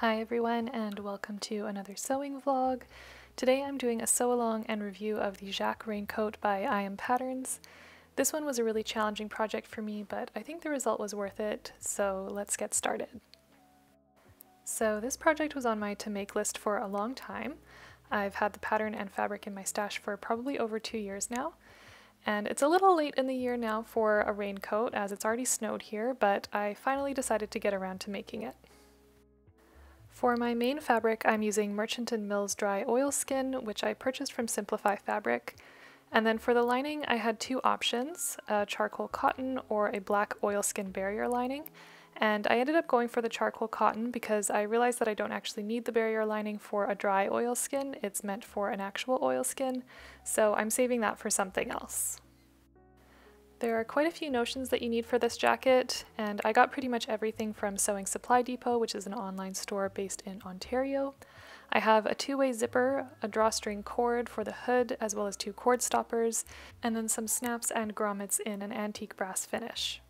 Hi everyone, and welcome to another sewing vlog. Today I'm doing a sew along and review of the Jacques Raincoat by I AM Patterns. This one was a really challenging project for me, but I think the result was worth it, so let's get started. So this project was on my to make list for a long time. I've had the pattern and fabric in my stash for probably over 2 years now, and it's a little late in the year now for a raincoat as it's already snowed here, but I finally decided to get around to making it. For my main fabric, I'm using Merchant & Mill's Dry Oilskin, which I purchased from Simplifi Fabric. And then for the lining, I had two options, a charcoal cotton or a black oilskin barrier lining. And I ended up going for the charcoal cotton because I realized that I don't actually need the barrier lining for a dry oilskin. It's meant for an actual oilskin, so I'm saving that for something else. There are quite a few notions that you need for this jacket, and I got pretty much everything from Sewing Supply Depot, which is an online store based in Ontario. I have a two-way zipper, a drawstring cord for the hood, as well as two cord stoppers, and then some snaps and grommets in an antique brass finish.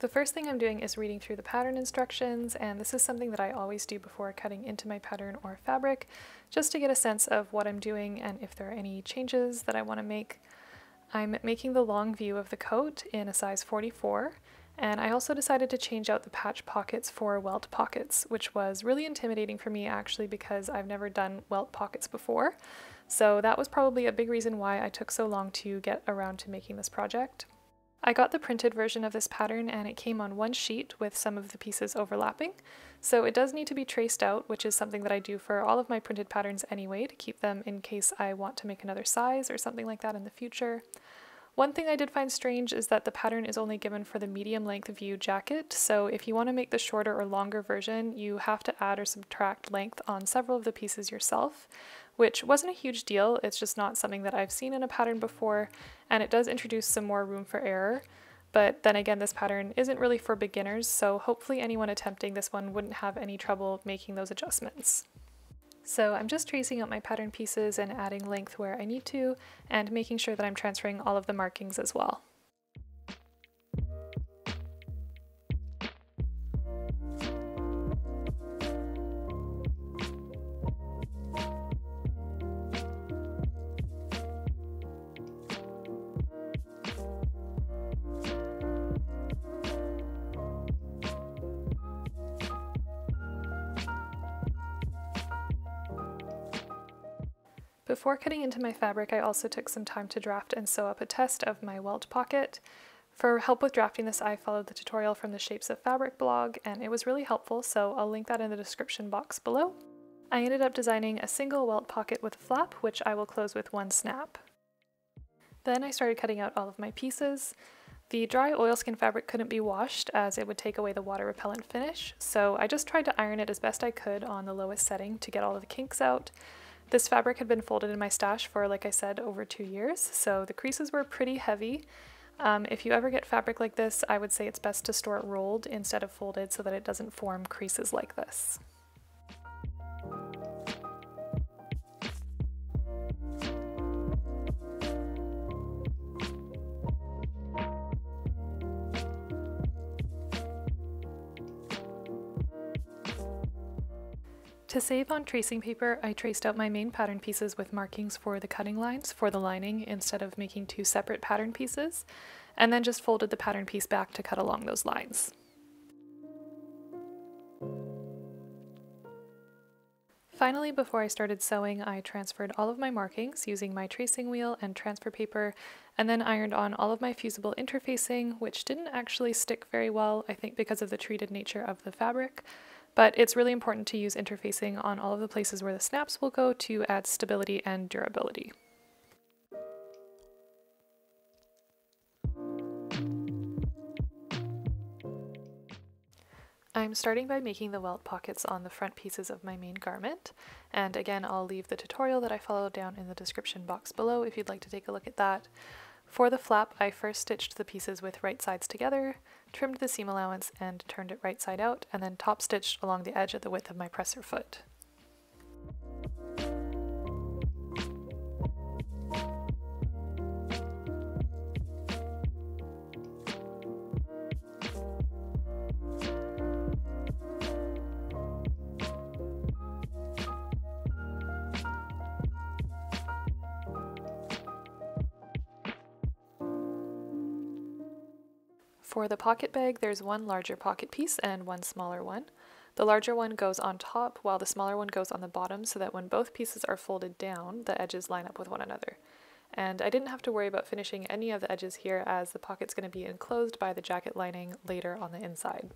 The first thing I'm doing is reading through the pattern instructions, and this is something that I always do before cutting into my pattern or fabric, just to get a sense of what I'm doing and if there are any changes that I want to make. I'm making the long view of the coat in a size 44, and I also decided to change out the patch pockets for welt pockets, which was really intimidating for me actually because I've never done welt pockets before, so that was probably a big reason why I took so long to get around to making this project. I got the printed version of this pattern and it came on one sheet with some of the pieces overlapping, so it does need to be traced out, which is something that I do for all of my printed patterns anyway to keep them in case I want to make another size or something like that in the future. One thing I did find strange is that the pattern is only given for the medium length view jacket, so if you want to make the shorter or longer version, you have to add or subtract length on several of the pieces yourself, which wasn't a huge deal. It's just not something that I've seen in a pattern before, and it does introduce some more room for error. But then again, this pattern isn't really for beginners, so hopefully anyone attempting this one wouldn't have any trouble making those adjustments. So I'm just tracing out my pattern pieces and adding length where I need to, and making sure that I'm transferring all of the markings as well. Before cutting into my fabric, I also took some time to draft and sew up a test of my welt pocket. For help with drafting this, I followed the tutorial from the Shapes of Fabric blog, and it was really helpful, so I'll link that in the description box below. I ended up designing a single welt pocket with a flap, which I will close with one snap. Then I started cutting out all of my pieces. The dry oilskin fabric couldn't be washed as it would take away the water repellent finish, so I just tried to iron it as best I could on the lowest setting to get all of the kinks out. This fabric had been folded in my stash for, like I said, over 2 years, so the creases were pretty heavy. If you ever get fabric like this, I would say it's best to store it rolled instead of folded so that it doesn't form creases like this. To save on tracing paper, I traced out my main pattern pieces with markings for the cutting lines for the lining instead of making two separate pattern pieces, and then just folded the pattern piece back to cut along those lines. Finally, before I started sewing, I transferred all of my markings using my tracing wheel and transfer paper, and then ironed on all of my fusible interfacing, which didn't actually stick very well, I think because of the treated nature of the fabric. But it's really important to use interfacing on all of the places where the snaps will go to add stability and durability. I'm starting by making the welt pockets on the front pieces of my main garment, and again I'll leave the tutorial that I followed down in the description box below if you'd like to take a look at that. For the flap, I first stitched the pieces with right sides together, trimmed the seam allowance and turned it right side out, and then top stitched along the edge at the width of my presser foot. For the pocket bag, there's one larger pocket piece and one smaller one. The larger one goes on top while the smaller one goes on the bottom so that when both pieces are folded down, the edges line up with one another. And I didn't have to worry about finishing any of the edges here as the pocket's going to be enclosed by the jacket lining later on the inside.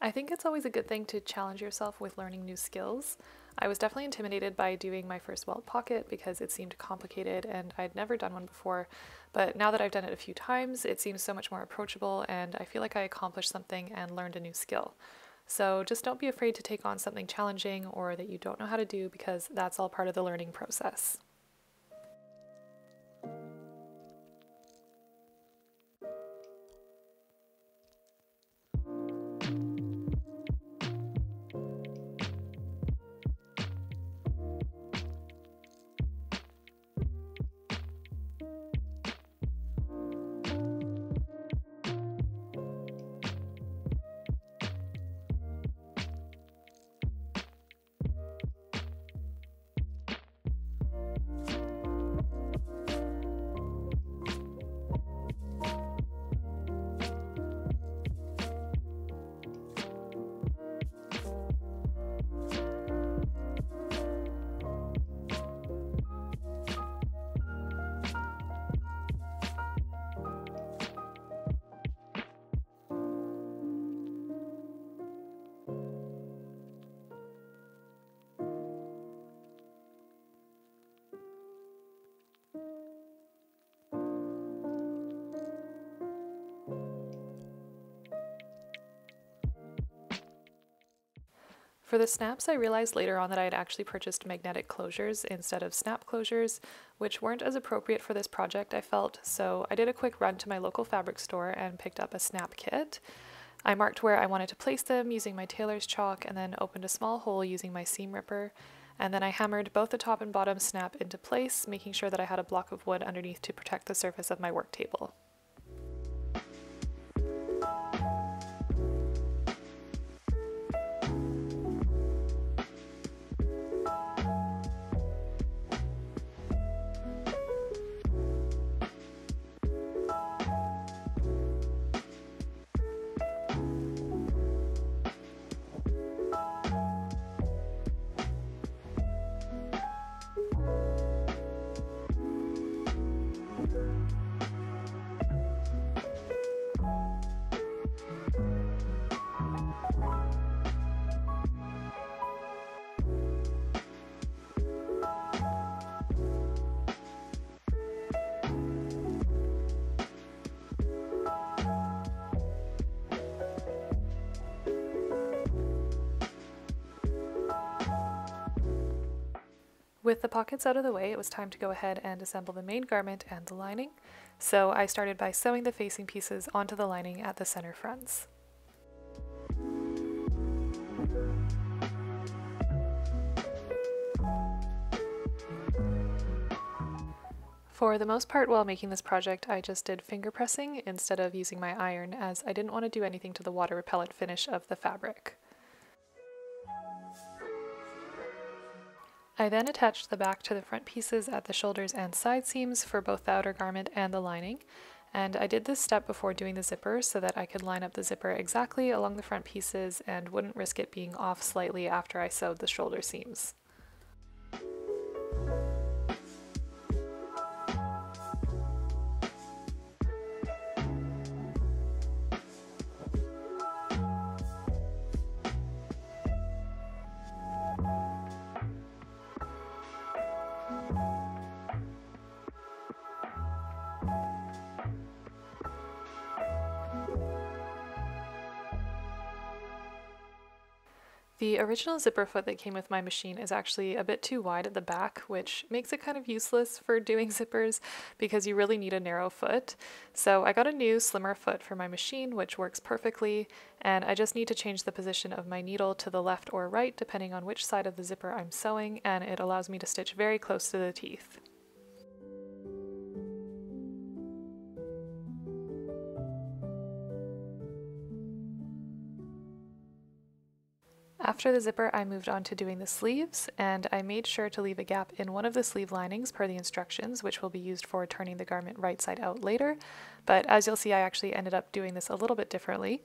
I think it's always a good thing to challenge yourself with learning new skills. I was definitely intimidated by doing my first welt pocket because it seemed complicated and I'd never done one before, but now that I've done it a few times, it seems so much more approachable and I feel like I accomplished something and learned a new skill. So just don't be afraid to take on something challenging or that you don't know how to do because that's all part of the learning process. For the snaps, I realized later on that I had actually purchased magnetic closures instead of snap closures, which weren't as appropriate for this project, I felt, so I did a quick run to my local fabric store and picked up a snap kit. I marked where I wanted to place them using my tailor's chalk and then opened a small hole using my seam ripper, and then I hammered both the top and bottom snap into place, making sure that I had a block of wood underneath to protect the surface of my work table. With the pockets out of the way, it was time to go ahead and assemble the main garment and the lining, so I started by sewing the facing pieces onto the lining at the center fronts. For the most part while making this project, I just did finger pressing instead of using my iron as I didn't want to do anything to the water repellent finish of the fabric. I then attached the back to the front pieces at the shoulders and side seams for both the outer garment and the lining, and I did this step before doing the zipper so that I could line up the zipper exactly along the front pieces and wouldn't risk it being off slightly after I sewed the shoulder seams. The original zipper foot that came with my machine is actually a bit too wide at the back, which makes it kind of useless for doing zippers because you really need a narrow foot. So I got a new slimmer foot for my machine, which works perfectly, and I just need to change the position of my needle to the left or right depending on which side of the zipper I'm sewing, and it allows me to stitch very close to the teeth. After the zipper, I moved on to doing the sleeves, and I made sure to leave a gap in one of the sleeve linings per the instructions, which will be used for turning the garment right side out later, but as you'll see, I actually ended up doing this a little bit differently.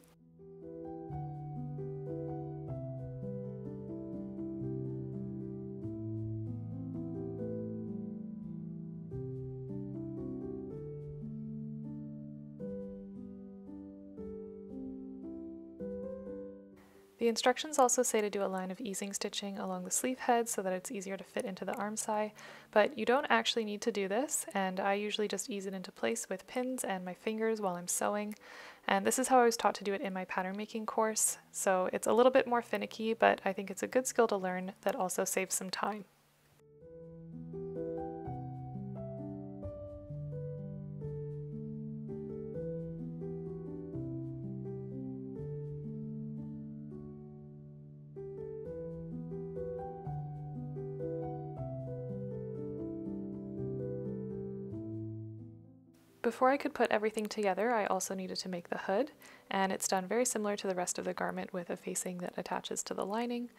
The instructions also say to do a line of easing stitching along the sleeve head so that it's easier to fit into the arm side, but you don't actually need to do this, and I usually just ease it into place with pins and my fingers while I'm sewing, and this is how I was taught to do it in my pattern making course, so it's a little bit more finicky, but I think it's a good skill to learn that also saves some time. Before I could put everything together, I also needed to make the hood, and it's done very similar to the rest of the garment with a facing that attaches to the lining.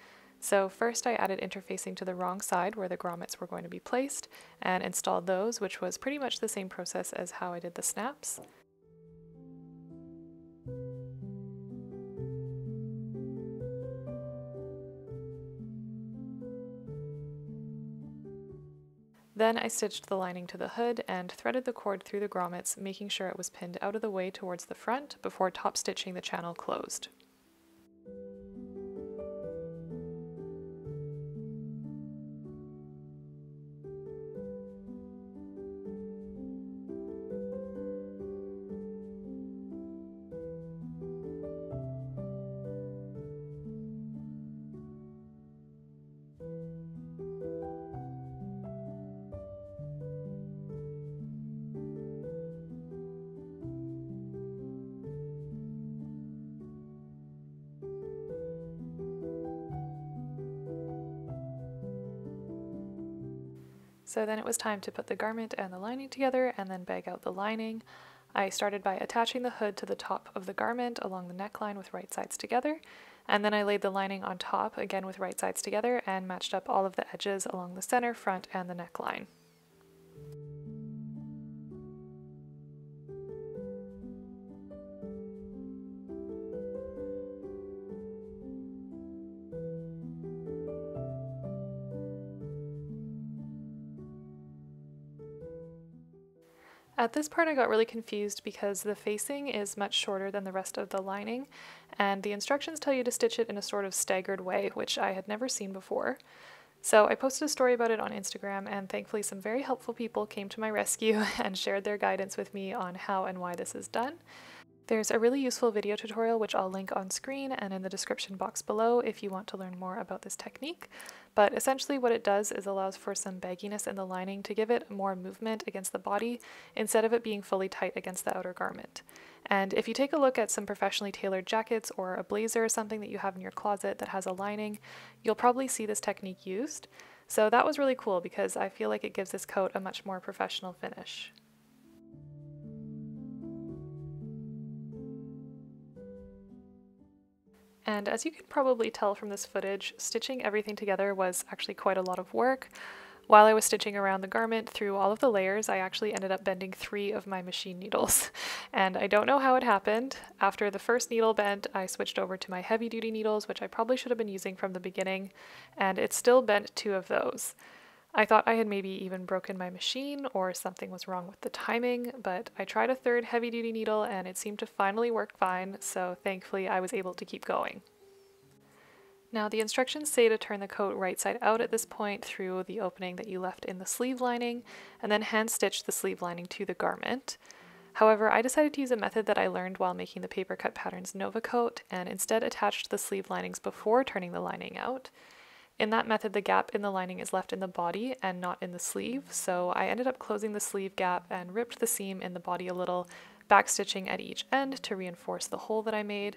So first I added interfacing to the wrong side where the grommets were going to be placed, and installed those, which was pretty much the same process as how I did the snaps. Then I stitched the lining to the hood and threaded the cord through the grommets, making sure it was pinned out of the way towards the front before top stitching the channel closed. So then it was time to put the garment and the lining together and then bag out the lining. I started by attaching the hood to the top of the garment along the neckline with right sides together, and then I laid the lining on top again with right sides together and matched up all of the edges along the center, front, and the neckline. At this part I got really confused because the facing is much shorter than the rest of the lining, and the instructions tell you to stitch it in a sort of staggered way, which I had never seen before. So I posted a story about it on Instagram, and thankfully some very helpful people came to my rescue and shared their guidance with me on how and why this is done. There's a really useful video tutorial which I'll link on screen and in the description box below if you want to learn more about this technique, but essentially what it does is allows for some bagginess in the lining to give it more movement against the body instead of it being fully tight against the outer garment. And if you take a look at some professionally tailored jackets or a blazer or something that you have in your closet that has a lining, you'll probably see this technique used. So that was really cool because I feel like it gives this coat a much more professional finish. And as you can probably tell from this footage, stitching everything together was actually quite a lot of work. While I was stitching around the garment through all of the layers, I actually ended up bending 3 of my machine needles. And I don't know how it happened. After the first needle bent, I switched over to my heavy-duty needles, which I probably should have been using from the beginning, and it still bent 2 of those. I thought I had maybe even broken my machine or something was wrong with the timing, but I tried a 3rd heavy-duty needle and it seemed to finally work fine, so thankfully I was able to keep going. Now the instructions say to turn the coat right side out at this point through the opening that you left in the sleeve lining, and then hand stitch the sleeve lining to the garment. However, I decided to use a method that I learned while making the Papercut Patterns Nova Coat and instead attached the sleeve linings before turning the lining out. In that method, the gap in the lining is left in the body and not in the sleeve, so I ended up closing the sleeve gap and ripped the seam in the body a little, backstitching at each end to reinforce the hole that I made.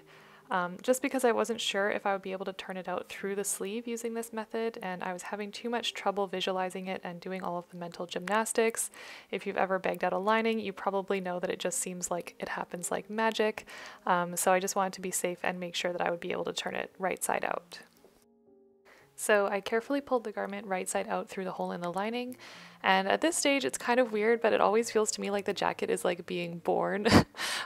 Just because I wasn't sure if I would be able to turn it out through the sleeve using this method, and I was having too much trouble visualizing it and doing all of the mental gymnastics. If you've ever bagged out a lining, you probably know that it just seems like it happens like magic. So I just wanted to be safe and make sure that I would be able to turn it right side out. So I carefully pulled the garment right side out through the hole in the lining, and at this stage it's kind of weird, but it always feels to me like the jacket is like being born,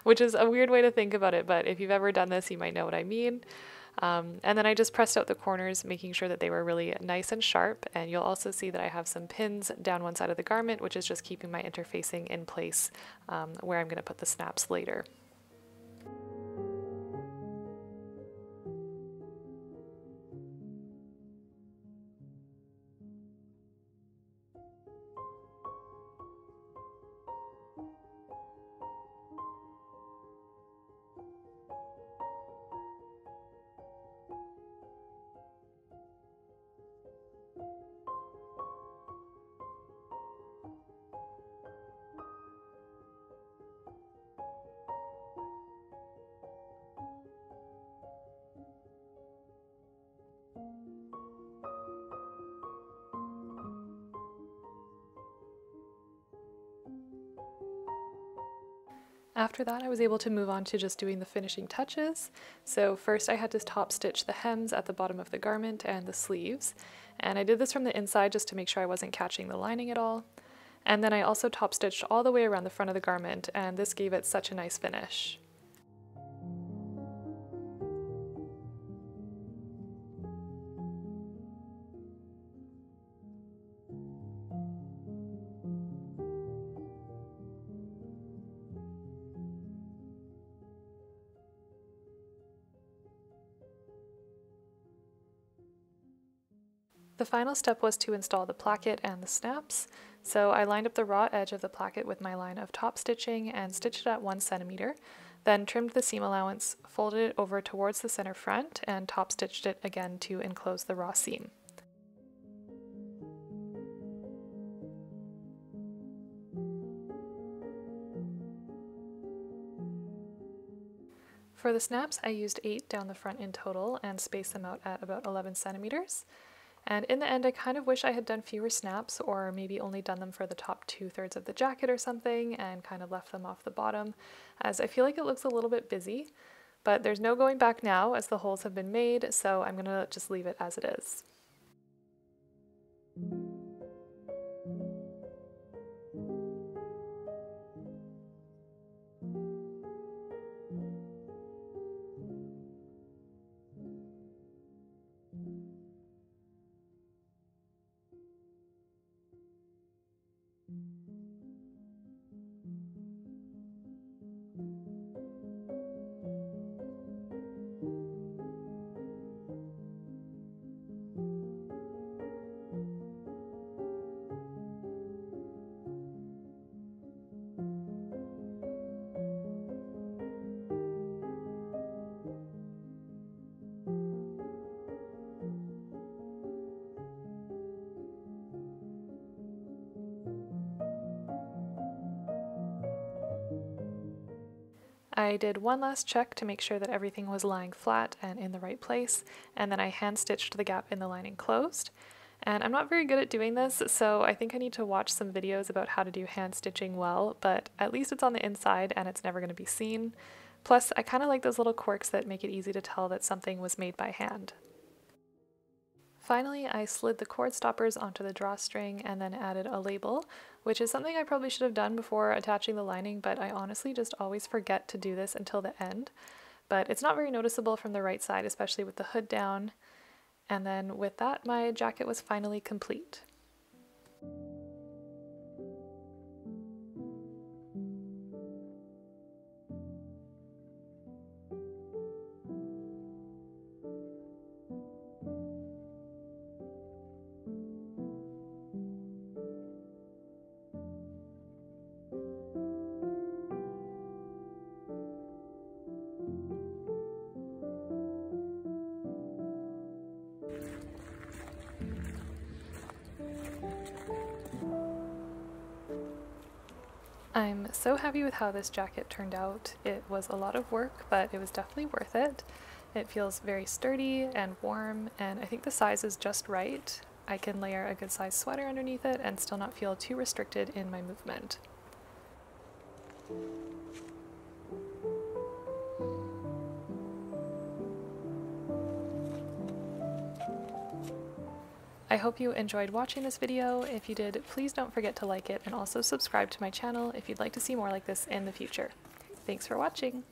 which is a weird way to think about it, but if you've ever done this you might know what I mean. And then I just pressed out the corners, making sure that they were really nice and sharp, and you'll also see that I have some pins down one side of the garment, which is just keeping my interfacing in place where I'm going to put the snaps later. After that, I was able to move on to just doing the finishing touches. So first I had to top stitch the hems at the bottom of the garment and the sleeves. And I did this from the inside just to make sure I wasn't catching the lining at all. And then I also top stitched all the way around the front of the garment, and this gave it such a nice finish. The final step was to install the placket and the snaps. So I lined up the raw edge of the placket with my line of top stitching and stitched it at 1 centimeter, then trimmed the seam allowance, folded it over towards the center front, and top stitched it again to enclose the raw seam. For the snaps, I used 8 down the front in total and spaced them out at about 11 centimeters. And in the end, I kind of wish I had done fewer snaps, or maybe only done them for the top 2/3 of the jacket or something and kind of left them off the bottom, as I feel like it looks a little bit busy, but there's no going back now as the holes have been made, so I'm gonna just leave it as it is. I did one last check to make sure that everything was lying flat and in the right place, and then I hand stitched the gap in the lining closed. And I'm not very good at doing this, so I think I need to watch some videos about how to do hand stitching well, but at least it's on the inside and it's never going to be seen. Plus, I kind of like those little quirks that make it easy to tell that something was made by hand. Finally, I slid the cord stoppers onto the drawstring and then added a label, which is something I probably should have done before attaching the lining, but I honestly just always forget to do this until the end. But it's not very noticeable from the right side, especially with the hood down. And then with that, my jacket was finally complete. I'm so happy with how this jacket turned out. It was a lot of work, but it was definitely worth it. It feels very sturdy and warm, and I think the size is just right. I can layer a good size sweater underneath it and still not feel too restricted in my movement. I hope you enjoyed watching this video. If you did, please don't forget to like it and also subscribe to my channel if you'd like to see more like this in the future. Thanks for watching!